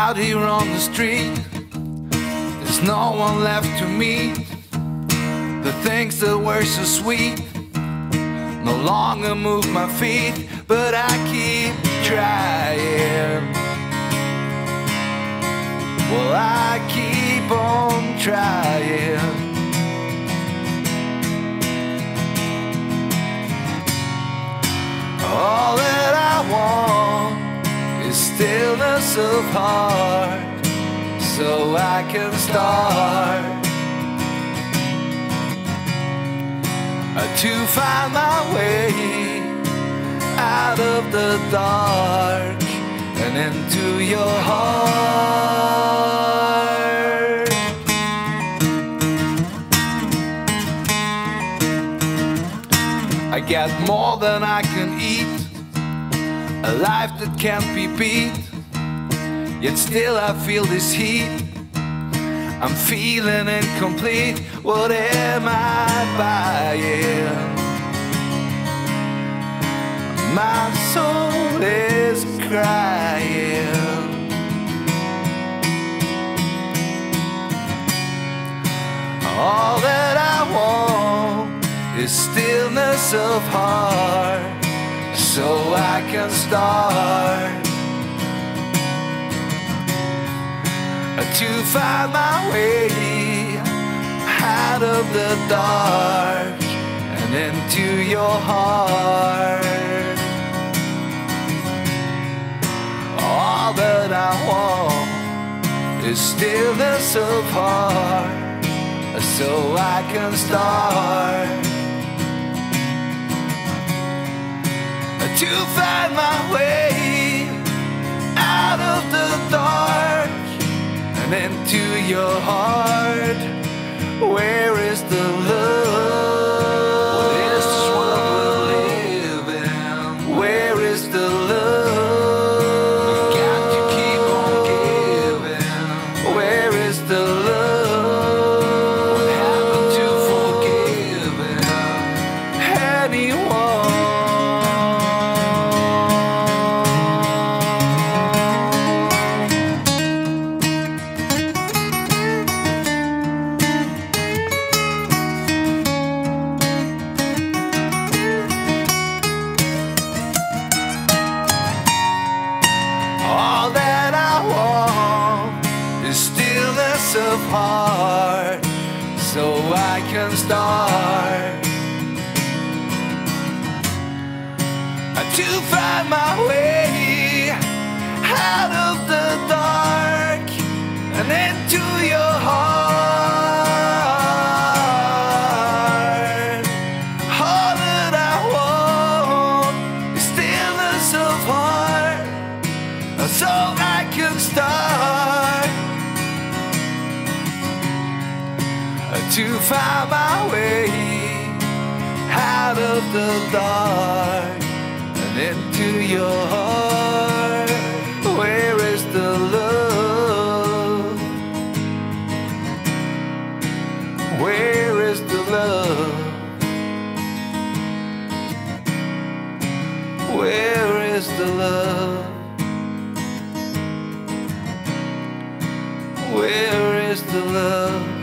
out here on the street, there's no one left to meet. The things that were so sweet no longer move my feet, but I keep trying. Well, I keep on trying. All that I want is stillness of heart, so I can start to find my way out of the dark and into your heart. I got more than I can eat, a life that can't be beat, yet still I feel this heat. I'm feeling incomplete. What am I buying? My soul is crying. All that I want is stillness of heart, so I can start to find my way out of the dark and into your heart. All that I want is stillness of heart, so I can start to find my way out of the dark and into your heart. Where is the love? What is this world we live in? Where is the love? We've got to keep on giving. Where is the love? What happened to forgiving anyone? Of heart, so I can start to find my way out of the dark and into your heart. All that I want is stillness of heart, so I can start to find my way out of the dark and into your heart. Where is the love? Where is the love? Where is the love? Where is the love?